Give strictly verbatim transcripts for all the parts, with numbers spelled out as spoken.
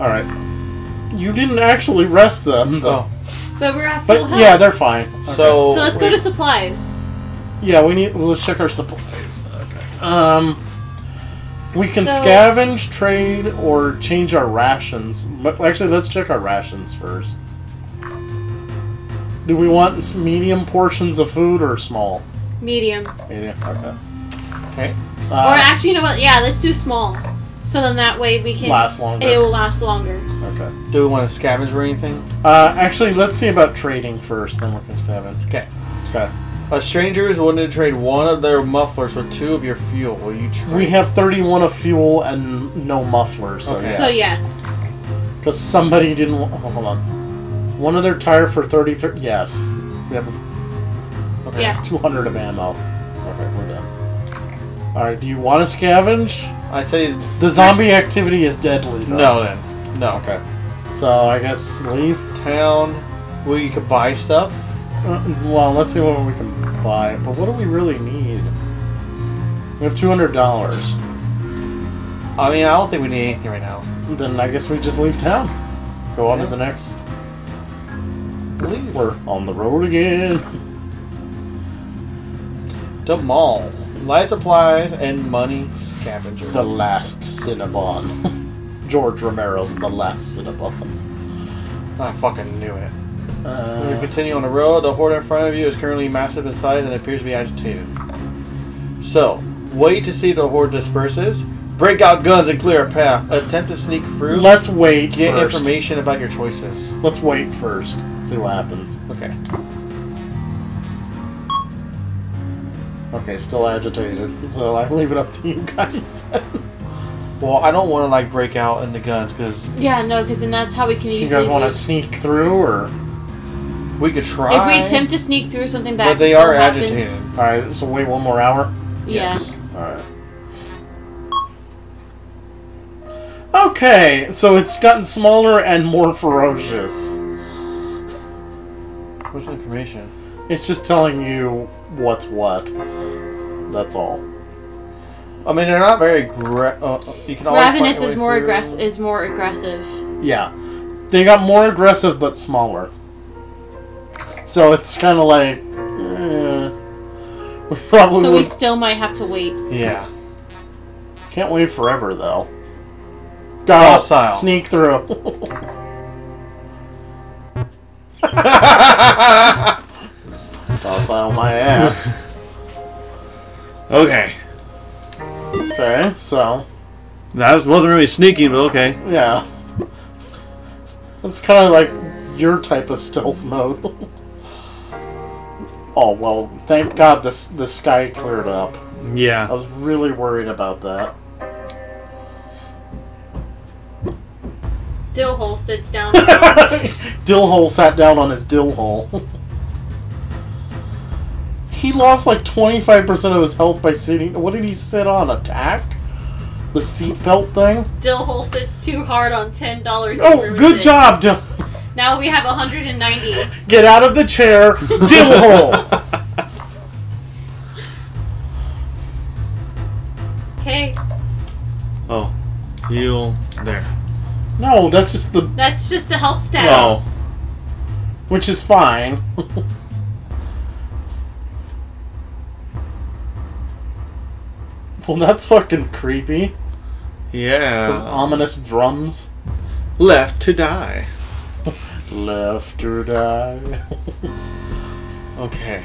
Alright. You didn't actually rest them, though. Oh. But we're at full but, health. Yeah, they're fine. Okay. So, so let's we... go to supplies. Yeah, we need... Let's check our supplies. Okay. Um... We can so, scavenge, trade, or change our rations. But actually, let's check our rations first. Do we want medium portions of food or small? Medium. Medium, okay. Okay. Uh, or actually, you know what? Yeah, let's do small. So then that way we can... Last longer. It will last longer. Okay. Do we want to scavenge or anything? Uh, actually, let's see about trading first, then we can scavenge. Okay. Okay. A stranger is willing to trade one of their mufflers with two of your fuel. Will you trade? We have thirty-one of fuel and no mufflers. So okay. yes. So yes. Because somebody didn't want... Oh, hold on. One of their tire for thirty-three... Yes. We have okay. yeah. two hundred of ammo. Okay, we're done. Alright, do you want to scavenge? I say... The zombie activity is deadly, though. No, then. No. Okay. So, I guess leave town. Well, you could buy stuff. Uh, well, let's see what we can buy. But what do we really need? We have two hundred dollars. I mean, I don't think we need anything right now. Then I guess we just leave town. Go on yeah. to the next. Leave. We're on the road again. The mall. Light supplies and money scavenger. The last Cinnabon. George Romero's The Last Cinnabon. I fucking knew it. Uh, When you continue on the road, the horde in front of you is currently massive in size and appears to be agitated. So, wait to see the horde disperses. Break out guns and clear a path. Attempt to sneak through. Let's wait Get first. information about your choices. Let's wait first. Let's see what happens. Okay. Okay, still agitated. So I leave it up to you guys then. Well, I don't want to, like, break out into guns because... Yeah, no, because then that's how we can so use... So you guys want to sneak through, or...? We could try. If we attempt to sneak through something bad, but they are agitated. All right, so wait one more hour. Yeah. Yes. All right. Okay, so it's gotten smaller and more ferocious. What's the information? It's just telling you what's what. That's all. I mean, they're not very. Gra uh, you can Ravenous is more aggressive. Is more aggressive. Yeah, they got more aggressive but smaller. So it's kind of like, eh, we probably So would... we still might have to wait. Yeah. Can't wait forever, though. Go, sneak through. Docile my ass. Okay. Okay, so. That wasn't really sneaking, but okay. Yeah. That's kind of like your type of stealth mode. Oh, well, thank God this, this sky cleared up. Yeah. I was really worried about that. Dillhole sits down. Dillhole sat down on his dillhole. He lost like twenty-five percent of his health by sitting... What did he sit on? Attack? The seatbelt thing? Dillhole sits too hard on ten dollars. Oh, good job, Dill... Now we have one hundred ninety. Get out of the chair, Dillhole! Okay. Oh, heal there. No, that's just the... That's just the health status. No. Which is fine. Well, that's fucking creepy. Yeah. Those ominous drums. Left to die. Left or die. Okay.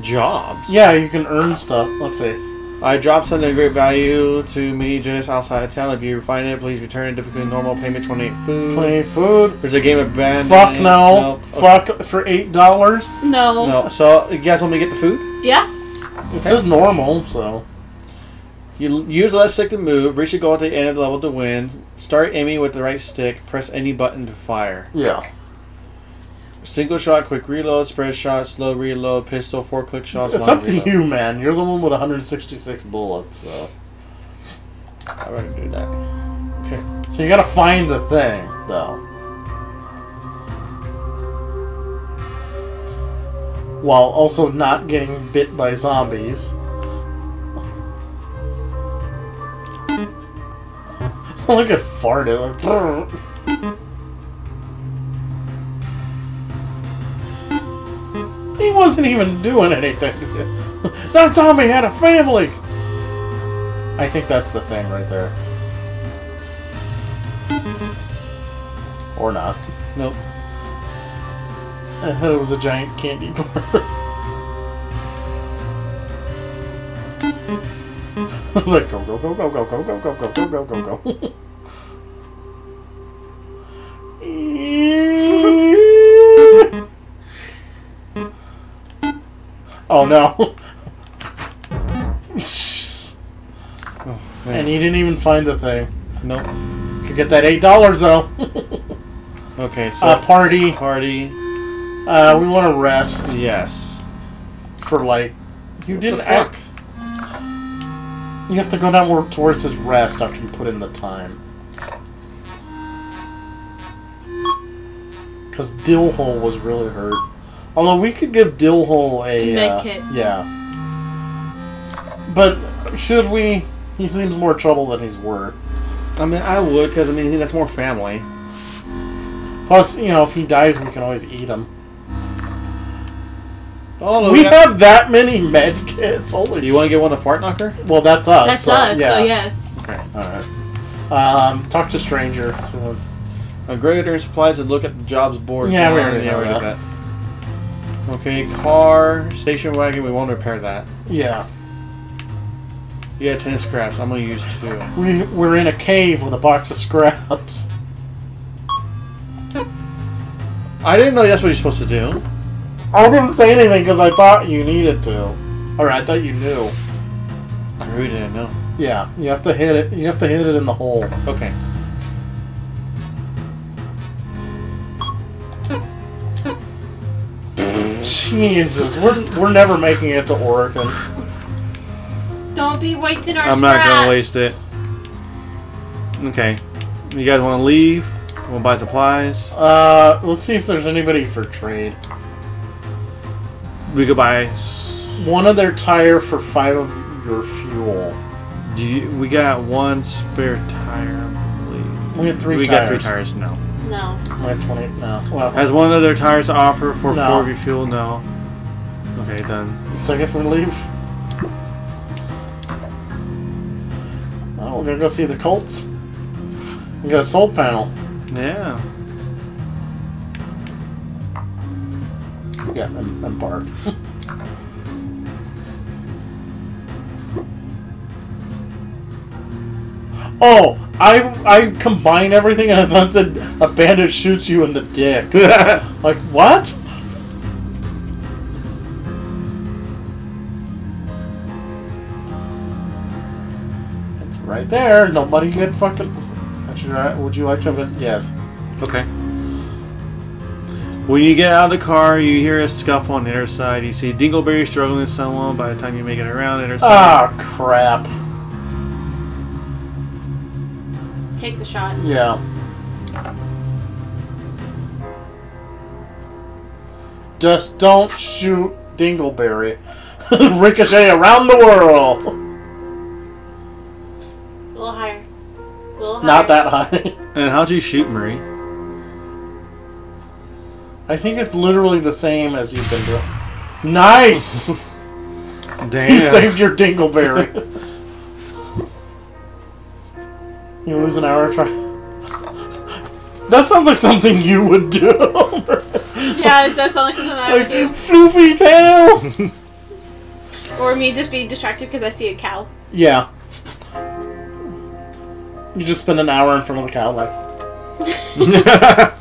Jobs. Yeah, you can earn stuff. Let's see. I dropped something of great value to me just outside of town. If you find it, please return it. Difficult normal payment. Twenty-eight food. Twenty-eight food. There's a game of band. Fuck no. Fuck okay. For eight dollars. No. No. So you guys want me to get the food? Yeah. It okay. says normal, so. You use left stick to move, reach your goal at the end of the level to win, start aiming with the right stick, press any button to fire. Yeah. Single shot, quick reload, spread shot, slow reload, pistol, four click shots. It's up reload. to you, man. You're the one with one hundred sixty-six bullets, so. I'd rather do that. Okay. So you gotta find the thing, though. While also not getting bit by zombies. Look at fart. It like. He wasn't even doing anything. That zombie had a family. I think that's the thing right there. Or not. Nope. I thought it was a giant candy bar. I was like, go, go, go, go, go, go, go, go, go, go, go, go, go. Oh, no. Oh, and he didn't even find the thing. Nope. Could get that eight dollars, though. Okay, so... Uh, party. Party. Uh, we want to rest. Yes. For, like... You what didn't... Fuck? You have to go down where towards his rest after you put in the time. Because Dillhole was really hurt. Although we could give Dillhole a... Make uh, it. Yeah. But should we... He seems more trouble than he's worth. I mean, I would, because, I mean, that's more family. Plus, you know, if he dies, we can always eat him. Oh, no, we we have, have that many med kits. Holy. Do you want to get one to Fartknocker? Well, that's us. That's so, us. Yeah. So yes. Okay. All right. Um, talk to stranger. So a greater supplies and look at the jobs board. Yeah, we already know that. that. Okay, car, station wagon. We won't repair that. Yeah. Yeah, ten scraps. I'm gonna use two. We we're in a cave with a box of scraps. I didn't know that's what you're supposed to do. I didn't say anything because I thought you needed to. Or I thought you knew. I really didn't know. Yeah, you have to hit it. You have to hit it in the hole. Okay. Jesus, we're we're never making it to Oregon. Don't be wasting our I'm scraps. Not gonna waste it. Okay, you guys want to leave? We'll buy supplies. Uh, let's see if there's anybody for trade. We could buy one of their tire for five of your fuel. Do you, we got one spare tire, I believe. We have three we tires. We got three tires, no. No. We have twenty, no. Well, has one of their tires to offer for no. four of your fuel? No. Okay, done. So I guess we leave. Well, we're gonna go see the Colts. We got a soul panel. Yeah. Yeah, I'm, I'm barred. Oh, I I combined everything and I thought it said a bandit shoots you in the dick. Like, what? It's right there. Nobody could fucking... Would you like to visit? Yes. Okay. When you get out of the car, you hear a scuffle on the inner side. You see Dingleberry struggling with someone. By the time you make it around, inner side. Oh, crap. Take the shot. Yeah. Just don't shoot Dingleberry. Ricochet around the world. A little higher. A little higher. Not that high. And how'd you shoot Marie? I think it's literally the same as you've been doing. Nice! Damn. You saved your Dingleberry. You lose an hour try. That sounds like something you would do. Yeah, it does sound like something I like, would do. Floofy tail! Or me just be distracted because I see a cow. Yeah. You just spend an hour in front of the cow, like...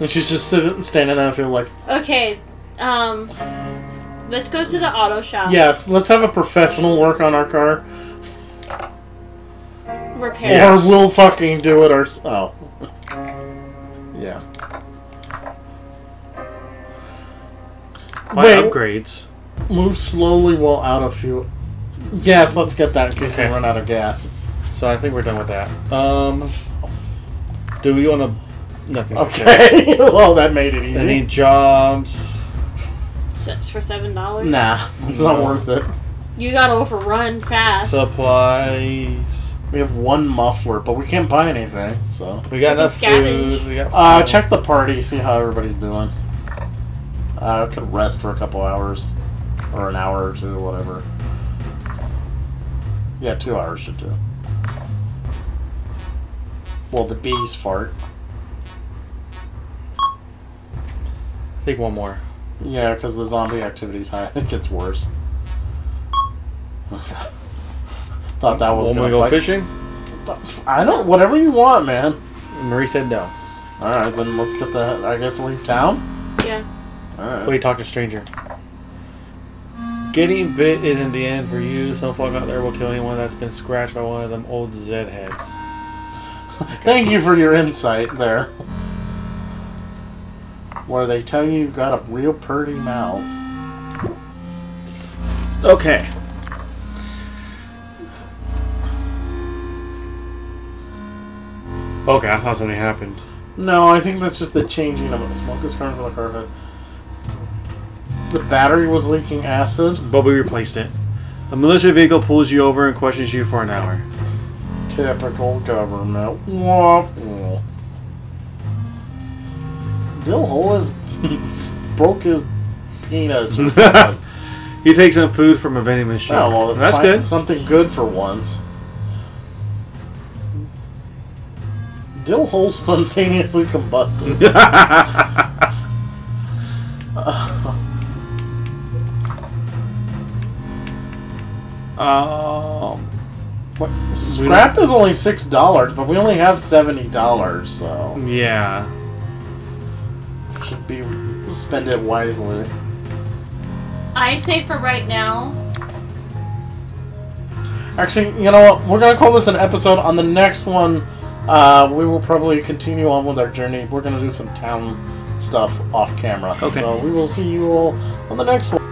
And she's just sitting, standing there. I feel like. Okay, um, let's go to the auto shop. Yes, let's have a professional work on our car. Repair. Yes. Or we'll fucking do it ourselves. Oh. Yeah. My Wait, upgrades. Move slowly while out of fuel. Yes, let's get that in case okay. we run out of gas. So I think we're done with that. Um, do we want to? Nothing. Okay. Well, that made it easy. Any jobs? For seven dollars? Nah, it's no. not worth it. You got overrun fast. Supplies. We have one muffler, but we can't buy anything, so... We got enough food, we got food. Uh, check the party, see how everybody's doing. Uh, I could rest for a couple hours. Or an hour or two, whatever. Yeah, two hours should do. Well, the bees fart. I think one more. Yeah, because the zombie activity's high. It gets worse. Okay. Thought that was gonna go fishing? I don't... Whatever you want, man. Marie said no. Alright, then let's get the... I guess leave town? Yeah. Alright. Wait, talk to stranger. Getting bit isn't the end for you. Some folk out there will kill anyone that's been scratched by one of them old Zed heads. Thank you for your insight there. Where they tell you you've got a real pretty mouth. Okay. Okay, I thought something happened. No, I think that's just the changing of it. Smoke is coming from the carpet. The battery was leaking acid. But we replaced it. A militia vehicle pulls you over and questions you for an hour. Typical government. Dillhole has broke his penis. He takes some food from a vending machine. Oh, well, that's good. Something good for once. Dillhole spontaneously combusted. um, what? Scrap is only six dollars, but we only have seventy dollars. So yeah, should be spend it wisely. I say for right now. Actually, you know what? We're gonna call this an episode. On the next one, Uh, we will probably continue on with our journey. We're going to do some town stuff off camera. Okay. So we will see you all on the next one.